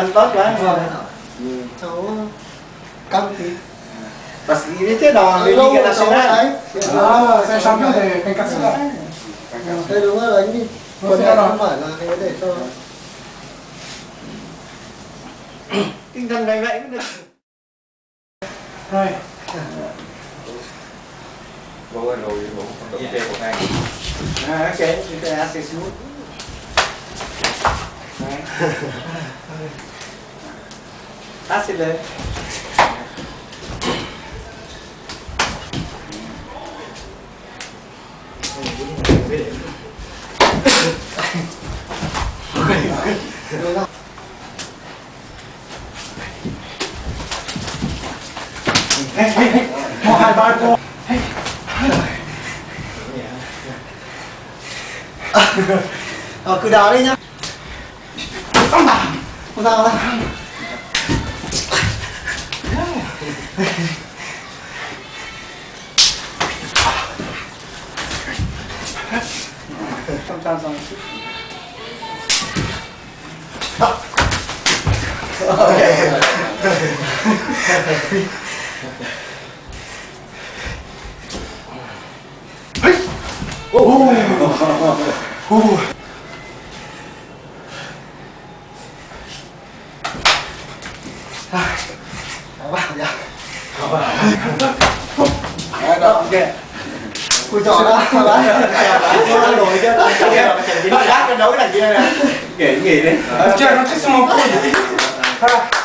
ăn tốt quá ngon cháu căng thì bác sĩ biết thế đó thì cái là xong đấy đó sẽ xong rồi thì cái cắt sữa thế đúng rồi anh đi còn cái đó phải là cái để cho tinh thần này vậy cũng được rồi bố ơi rồi bố đọc kê của anh ok chúng ta sẽ xuống tắt xin lên một hai ba cô cứ đào đi nhá ông bà không sao đâu không sao rồi Cúi chọn đó, nó nổi chứ. Nó đá cái đấu cái này kia này. Nghỉ đi. Chơi nó thích xong không?